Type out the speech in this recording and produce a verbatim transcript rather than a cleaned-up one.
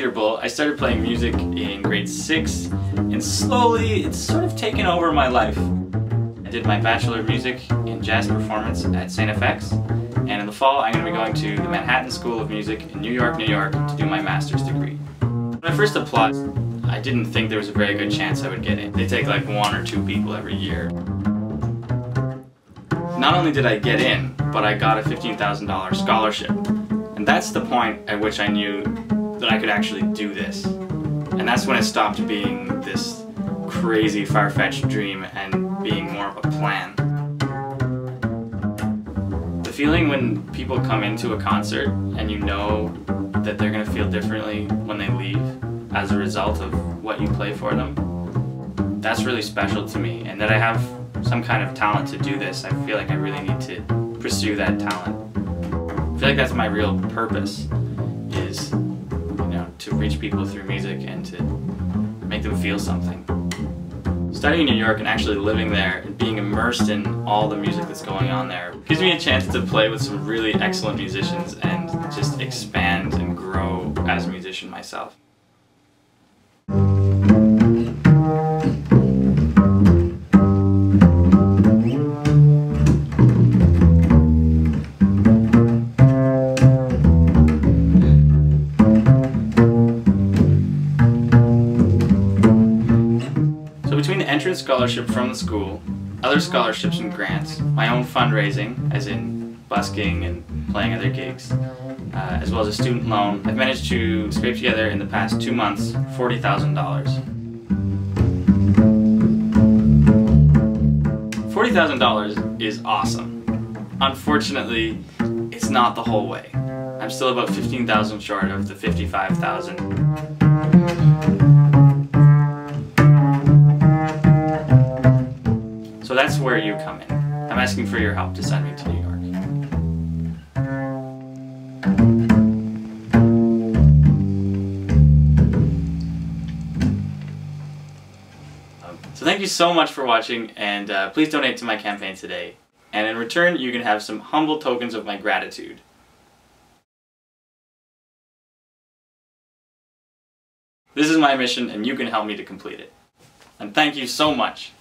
Peter Bull. I started playing music in grade six, and slowly it's sort of taken over my life. I did my Bachelor of Music in Jazz Performance at Saint F X, and in the fall I'm going to be going to the Manhattan School of Music in New York, New York to do my master's degree. When I first applied, I didn't think there was a very good chance I would get in. They take like one or two people every year. Not only did I get in, but I got a fifteen thousand dollar scholarship. And that's the point at which I knew that I could actually do this. And that's when it stopped being this crazy, far-fetched dream and being more of a plan. The feeling when people come into a concert and you know that they're going to feel differently when they leave as a result of what you play for them, that's really special to me. And that I have some kind of talent to do this, I feel like I really need to pursue that talent. I feel like that's my real purpose, is, you know, to reach people through music and to make them feel something. Studying in New York and actually living there and being immersed in all the music that's going on there gives me a chance to play with some really excellent musicians and just expand and grow as a musician myself. Between the entrance scholarship from the school, other scholarships and grants, my own fundraising, as in busking and playing other gigs, uh, as well as a student loan, I've managed to scrape together in the past two months forty thousand dollars. forty thousand dollars is awesome. Unfortunately, it's not the whole way. I'm still about fifteen thousand dollars short of the fifty-five thousand dollars. So that's where you come in. I'm asking for your help to send me to New York. So thank you so much for watching, and uh, please donate to my campaign today. And in return, you can have some humble tokens of my gratitude. This is my mission, and you can help me to complete it. And thank you so much.